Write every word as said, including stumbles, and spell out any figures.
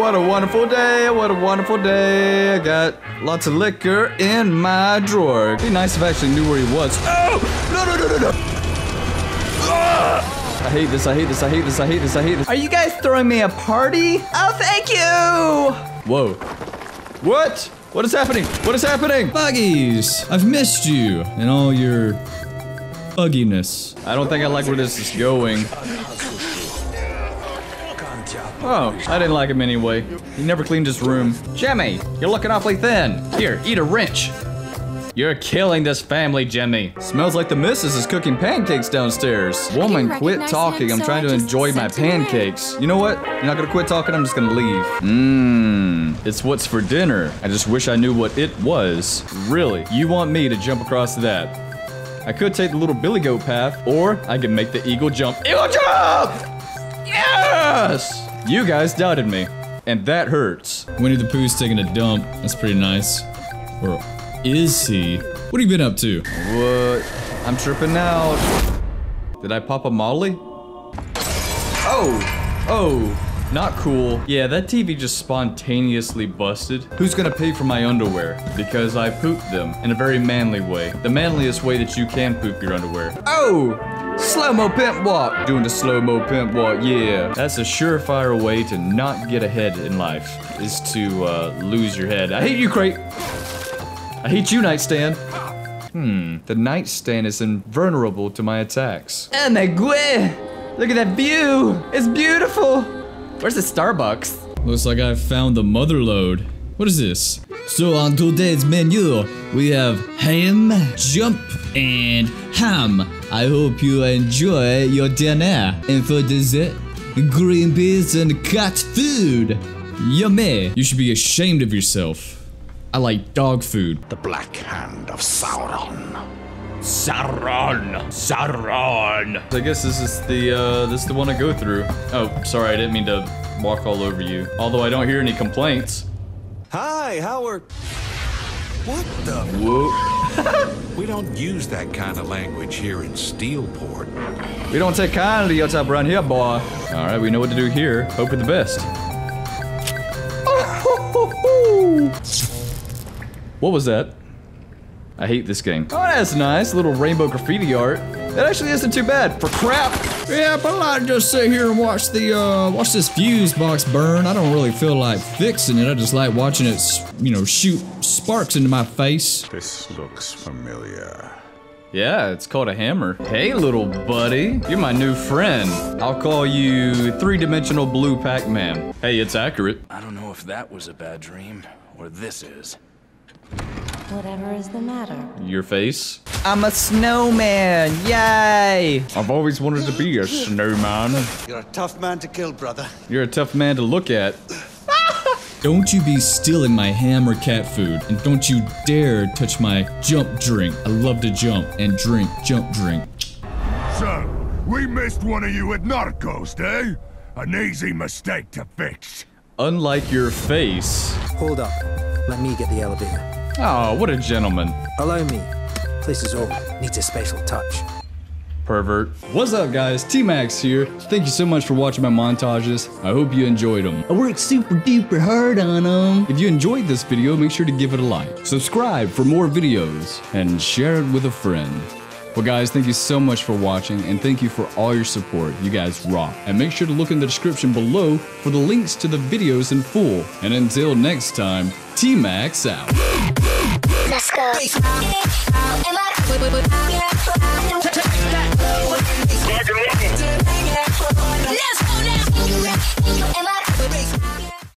what a wonderful day, what a wonderful day. I got lots of liquor in my drawer. It'd be nice if I actually knew where he was. Oh! No, no, no, no, no! Ah! I hate this, I hate this, I hate this, I hate this, I hate this. Are you guys throwing me a party? Oh, thank you! Whoa. What? What is happening? What is happening? Buggies! I've missed you and all your bugginess. I don't think I like where this is going. Oh, I didn't like him anyway. He never cleaned his room. Jimmy, you're looking awfully thin. Here, eat a wrench. You're killing this family, Jimmy. Smells like the missus is cooking pancakes downstairs. Woman, quit talking. I'm trying to enjoy my pancakes. You know what? You're not gonna quit talking. I'm just gonna leave. Mmm. It's what's for dinner. I just wish I knew what it was. Really? You want me to jump across that? I could take the little billy goat path, or I could make the eagle jump. Eagle jump! Yes! You guys doubted me, and that hurts. Winnie the Pooh's taking a dump. That's pretty nice. Or is he? What have you been up to? What? I'm tripping out. Did I pop a molly? Oh! Oh! Not cool. Yeah, that T V just spontaneously busted. Who's gonna pay for my underwear? Because I pooped them in a very manly way. The manliest way that you can poop your underwear. Oh! Slow-mo pimp walk. Doing the slow-mo pimp walk, yeah. That's a surefire way to not get ahead in life, is to uh, lose your head. I hate you, crate. I hate you, nightstand. Hmm, the nightstand is invulnerable to my attacks. Oh my god, look at that view. It's beautiful. Where's the Starbucks? Looks like I found the mother load. What is this? So on today's menu, we have ham, jump, and ham. I hope you enjoy your dinner. And for dessert, green beans and cat food. Yummy. You should be ashamed of yourself. I like dog food. The black hand of Sauron. Sauron. Sauron. I guess this is the, uh, this is the one I go through. Oh, sorry, I didn't mean to walk all over you. Although I don't hear any complaints. Hi, Howard. What the? Whoa. We don't use that kind of language here in Steelport. We don't take kindly to your type around here, boy. All right, we know what to do here. Hope for the best. What was that? I hate this game. Oh, that's nice. Little rainbow graffiti art. That actually isn't too bad for crap. Yeah, but I like to just sit here and watch the, uh, watch this fuse box burn. I don't really feel like fixing it. I just like watching it, you know, shoot sparks into my face. This looks familiar. Yeah, it's called a hammer. Hey, little buddy. You're my new friend. I'll call you three-dimensional blue Pac-Man. Hey, it's accurate. I don't know if that was a bad dream or this is. Whatever is the matter? Your face? I'm a snowman, yay! I've always wanted to be a snowman. You're a tough man to kill, brother. You're a tough man to look at. Don't you be stealing my ham or cat food, and don't you dare touch my jump drink. I love to jump and drink, jump drink. So, we missed one of you at Narcos, eh? An easy mistake to fix. Unlike your face. Hold up, let me get the elevator. Oh, what a gentleman. Allow me. Place is old. Needs a special touch. Pervert. What's up, guys? T-Max here. Thank you so much for watching my montages. I hope you enjoyed them. I worked super duper hard on them. If you enjoyed this video, make sure to give it a like. Subscribe for more videos. And share it with a friend. Well, guys, thank you so much for watching, and thank you for all your support. You guys rock. And make sure to look in the description below for the links to the videos in full. And until next time, T-Max out. Let's go.